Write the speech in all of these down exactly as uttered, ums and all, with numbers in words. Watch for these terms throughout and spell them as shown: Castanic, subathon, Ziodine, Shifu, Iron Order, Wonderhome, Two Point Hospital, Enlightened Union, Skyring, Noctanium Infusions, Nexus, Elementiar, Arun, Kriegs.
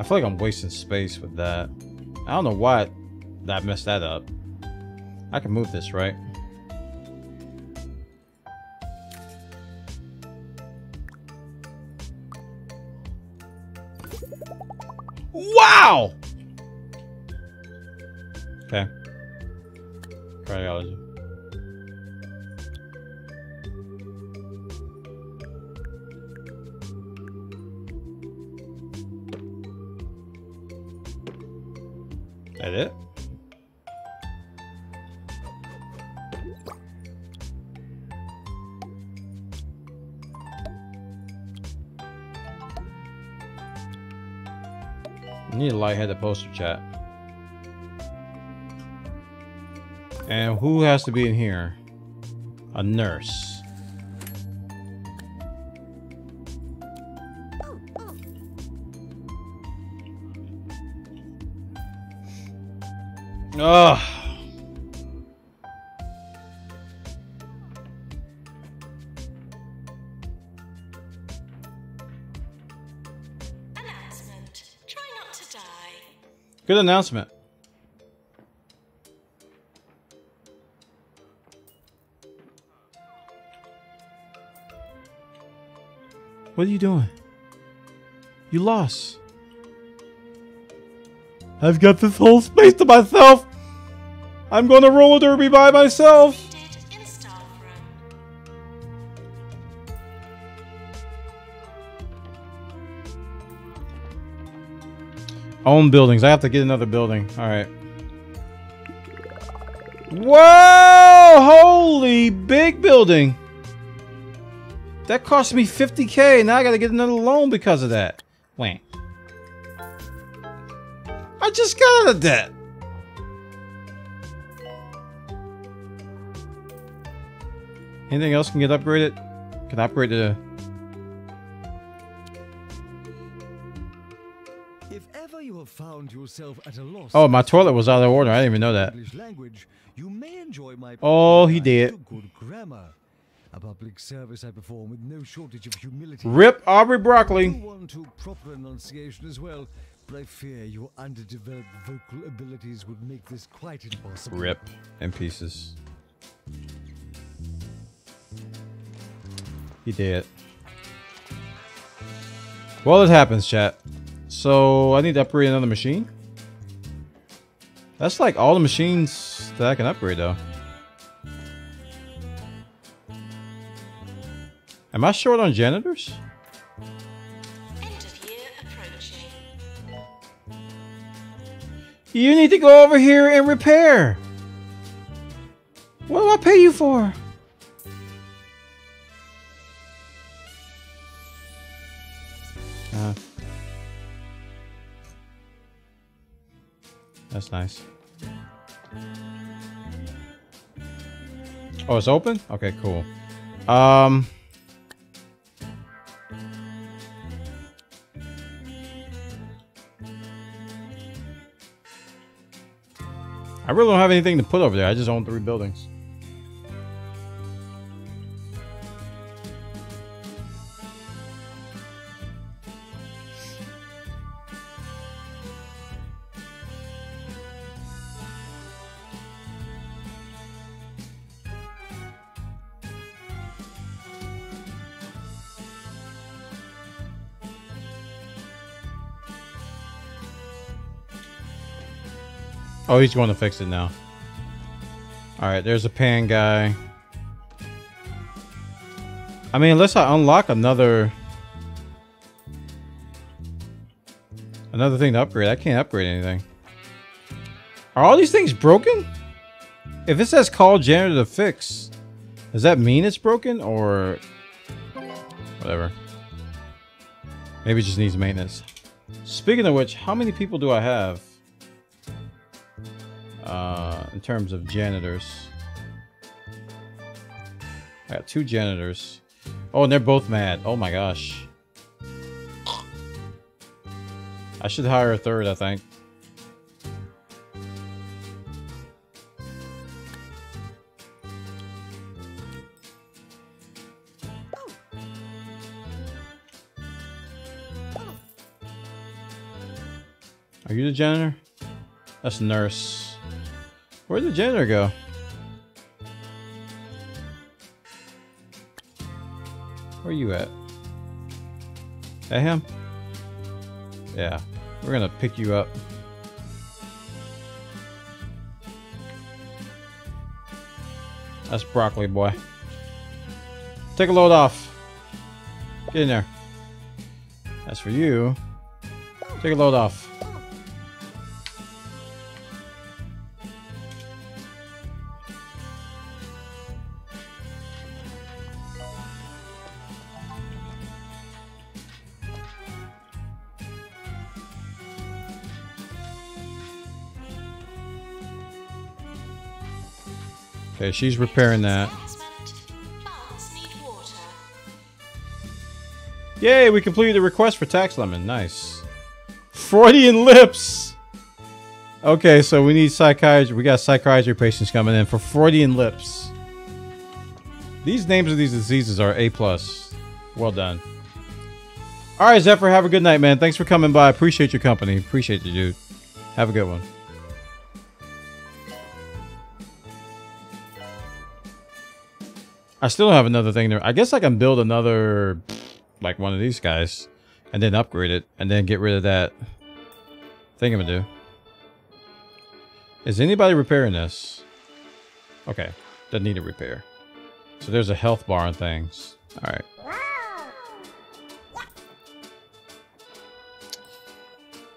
I feel like I'm wasting space with that. I don't know why I messed that up. I can move this, right? Wow! Okay. Cardiology. That it? I need a light-headed poster chat. And who has to be in here? A nurse. Ugh. Announcement. Try not to die. Good announcement. What are you doing? You lost. I've got this whole space to myself. I'm going to roller derby by myself. Own buildings. I have to get another building. All right. Whoa! Holy big building. That cost me fifty K. Now I got to get another loan because of that. Wait. I just got out of debt. Anything else can get upgraded? Can I upgrade the... If ever you have found yourself at a loss. Oh, my toilet was out of order. I didn't even know that. Language, you may enjoy my oh, he did. A public service I perform with no shortage of humility. Rip Aubrey Broccoli. I want to proper enunciation as well, but I fear your underdeveloped vocal abilities would make this quite impossible. Rip in pieces. He did. Well, it happens, chat. So I need to upgrade another machine. That's like all the machines that I can upgrade, though. Am I short on janitors? End of year approaching. You need to go over here and repair. What do I pay you for? Uh, that's nice. Oh, it's open? Okay, cool. Um... I really don't have anything to put over there. I just own three buildings. Oh, he's going to fix it now. Alright, there's a pan guy. I mean, unless I unlock another... Another thing to upgrade. I can't upgrade anything. Are all these things broken? If it says call janitor to fix, does that mean it's broken or... Whatever. Maybe it just needs maintenance. Speaking of which, how many people do I have? Uh, in terms of janitors, I got two janitors. Oh, and they're both mad. Oh my gosh. I should hire a third, I think. Are you the janitor? That's nurse. Where'd the janitor go? Where you at? That him? Yeah. We're gonna pick you up. That's broccoli boy. Take a load off. Get in there. As for you, take a load off. Okay, she's repairing that. Yay, we completed the request for Tax Lemon. Nice. Freudian lips! Okay, so we need psychiatry. We got psychiatry patients coming in for Freudian lips. These names of these diseases are A plus. Well done. Alright, Zephyr, have a good night, man. Thanks for coming by. Appreciate your company. Appreciate you, dude. Have a good one. I still don't have another thing there. I guess I can build another... like one of these guys, and then upgrade it, and then get rid of that thingamadoodoo. Is anybody repairing this? Okay, doesn't need a repair. So there's a health bar and things. All right.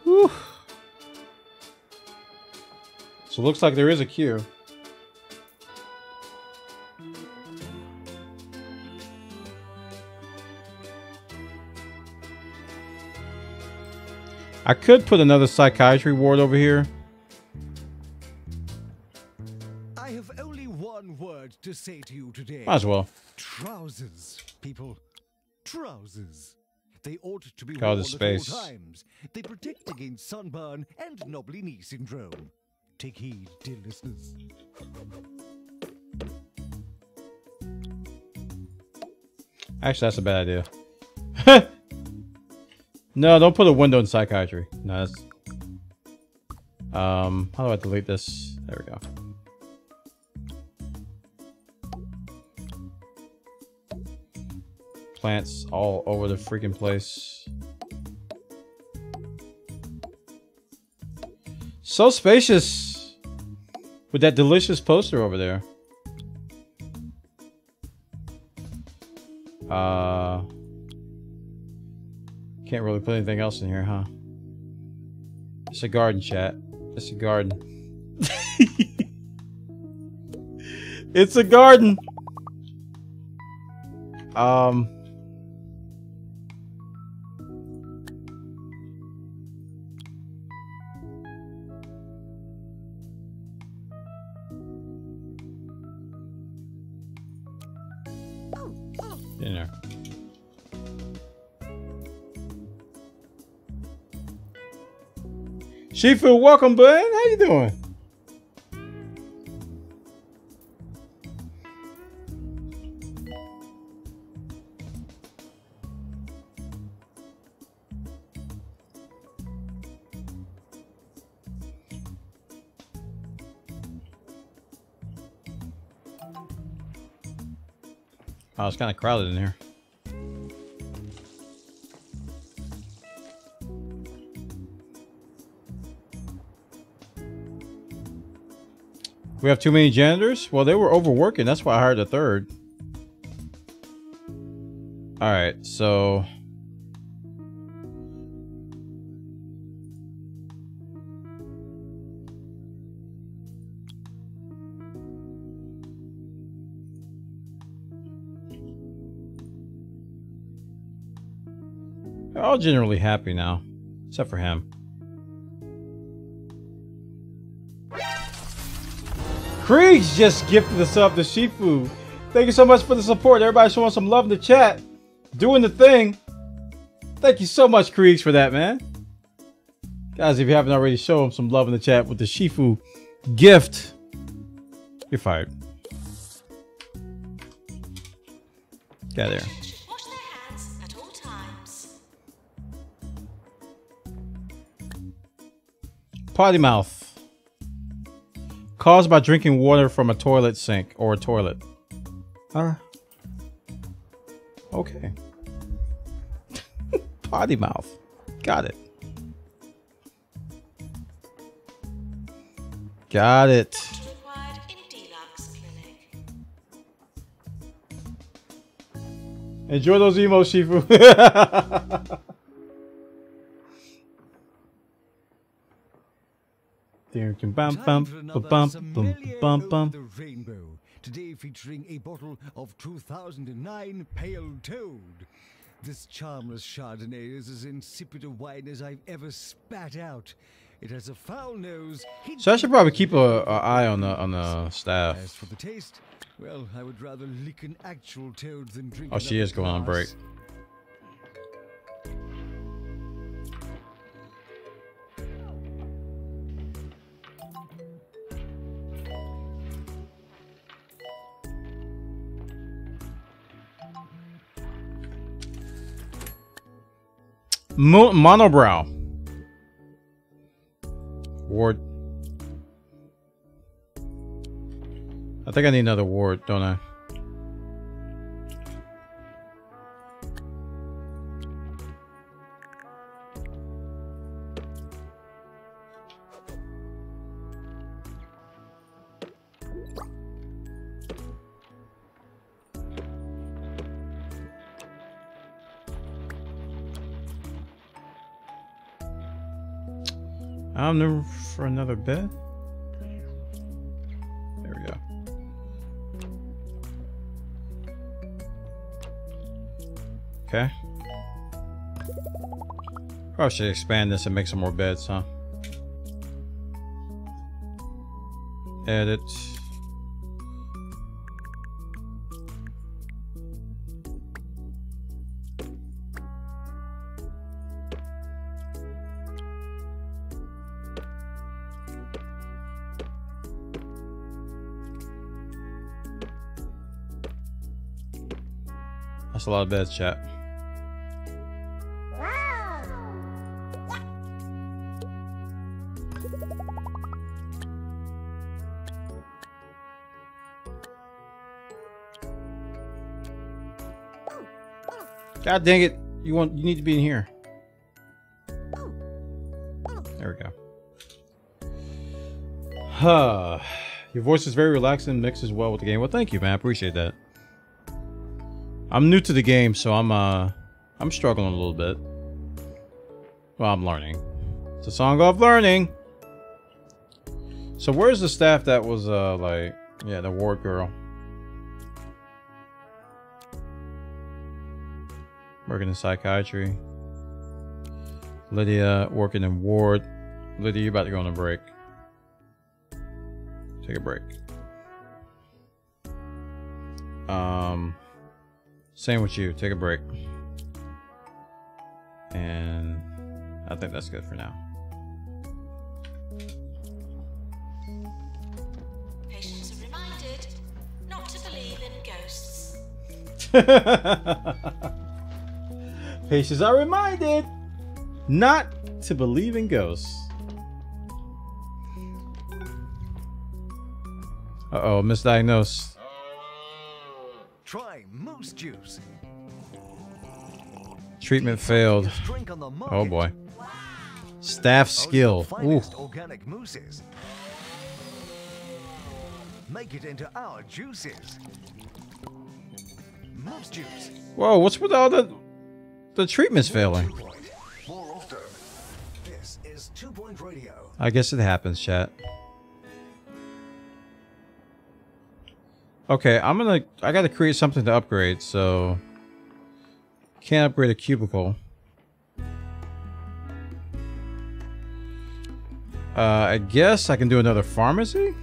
Whew. So looks like there is a queue. I could put another psychiatry ward over here. I have only one word to say to you today. Might as well. Trousers, people. Trousers. They ought to be worn at all times. They protect against sunburn and knobbly knee syndrome. Take heed, dear listeners. Actually, that's a bad idea. Heh! No, don't put a window in psychiatry. No, that's... Um, how do I delete this? There we go. Plants all over the freaking place. So spacious! With that delicious poster over there. Uh... Can't really put anything else in here, huh? It's a garden, chat. It's a garden. It's a garden. Um. In there. Shifu, welcome, bud. How you doing? Oh, it's kind of crowded in here. We have too many janitors? Well, they were overworking. That's why I hired a third. Alright, so... they're all generally happy now. Except for him. Kriegs just gifted us up to Shifu. Thank you so much for the support. Everybody showing some love in the chat. Doing the thing. Thank you so much, Kriegs, for that, man. Guys, if you haven't already, show him some love in the chat with the Shifu gift. You're fired. Get out of there. Potty mouth. Caused by drinking water from a toilet sink or a toilet. Huh? Okay. Potty mouth. Got it. Got it. Enjoy those emos, Shifu. There can bump bump bump bump bump. Today featuring a bottle of two thousand nine Pale Toad. This charmless Chardonnay is as insipid a wine as I've ever spat out. It has a foul nose. So I should probably keep a, a eye on the on the staff. As for the taste, well, I would rather lick an actual toad than drink. Oh, she is going on break. Mo monobrow. Ward. I think I need another ward, don't I? I'm looking for another bed. There we go. Okay. Probably should expand this and make some more beds, huh? Edit. That's a lot of beds, chat. God dang it! You want you need to be in here. There we go. Huh. Your voice is very relaxing and mixes well with the game. Well, thank you, man. I appreciate that. I'm new to the game, so I'm uh I'm struggling a little bit. Well, I'm learning. It's a song of learning. So where's the staff that was uh like yeah, the ward girl? Working in psychiatry. Lydia working in ward. Lydia, you about to go on a break. Take a break. Um Same with you. Take a break. And I think that's good for now. Patients are reminded not to believe in ghosts. Patients are reminded not to believe in ghosts. Uh-oh, misdiagnosed. Try most juice. Treatment failed. Oh boy. Staff skill. Ooh. Organic mousses. Make it into our juices. Moose juice. Whoa, what's with all the the treatments failing? More often. This is Two Point Radio. I guess it happens, chat. Okay, I'm gonna. I gotta create something to upgrade, so. Can't upgrade a cubicle. Uh, I guess I can do another pharmacy?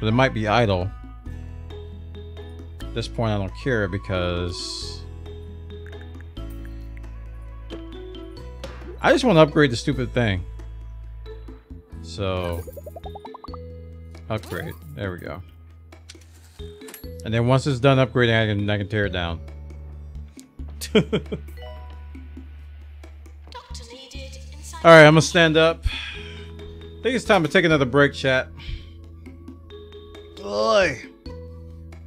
But it might be idle. At this point, I don't care because. I just wanna upgrade the stupid thing. So. Upgrade. There we go. And then once it's done upgrading, I can I can tear it down. Doctor needed Alright, I'm gonna stand up. I think it's time to take another break, chat. Boy,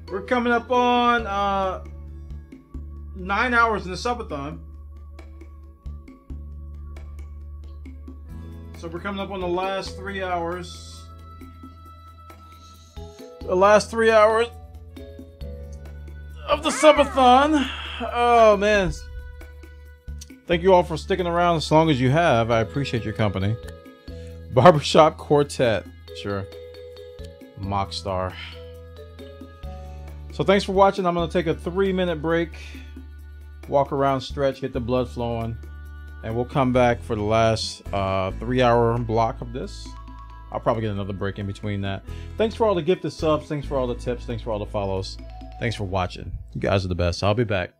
we're coming up on uh, nine hours in the subathon. So we're coming up on the last three hours. The last three hours of the subathon. Oh, man. Thank you all for sticking around as long as you have. I appreciate your company. Barbershop Quartet. Sure. Mockstar. So thanks for watching. I'm going to take a three minute break, walk around, stretch, get the blood flowing, and we'll come back for the last uh, three hour block of this. I'll probably get another break in between that. Thanks for all the gifted subs. Thanks for all the tips. Thanks for all the follows. Thanks for watching. You guys are the best. I'll be back.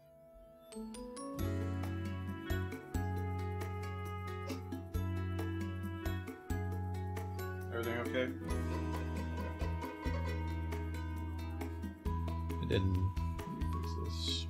Everything okay? Didn't fix this.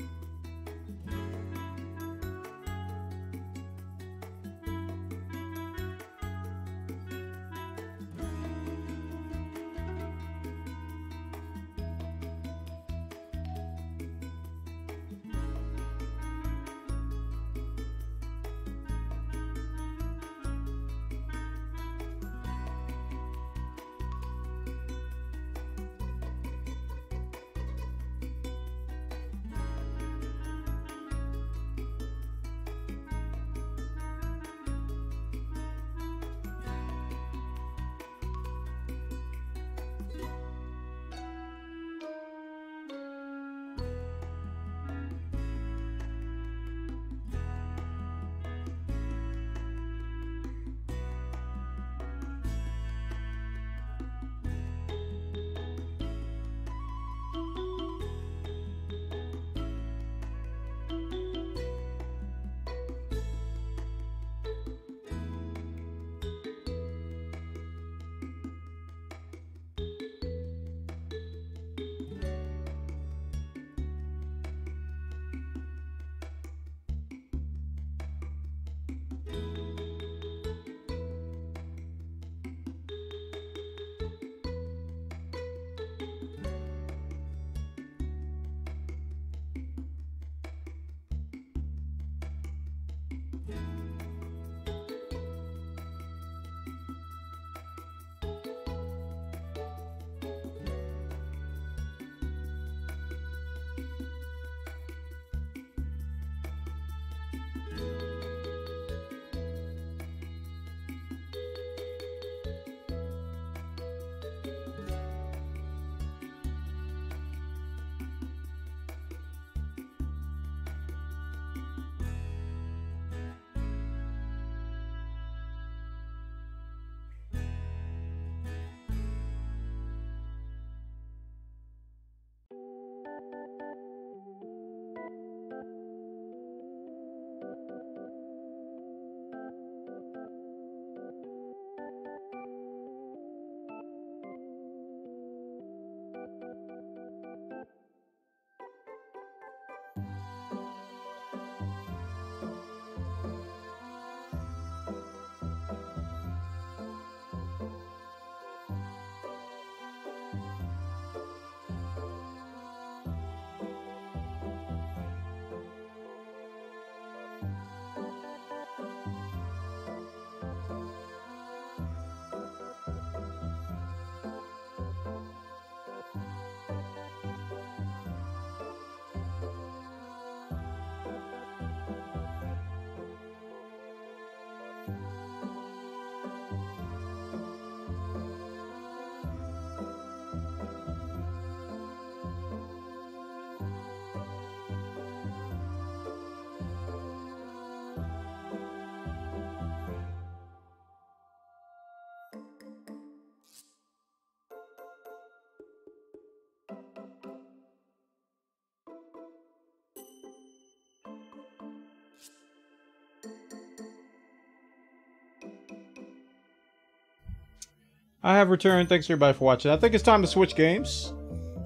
I have returned. Thanks everybody for watching. I think it's time to switch games.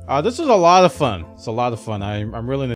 Uh, this is a lot of fun. It's a lot of fun. I, I'm really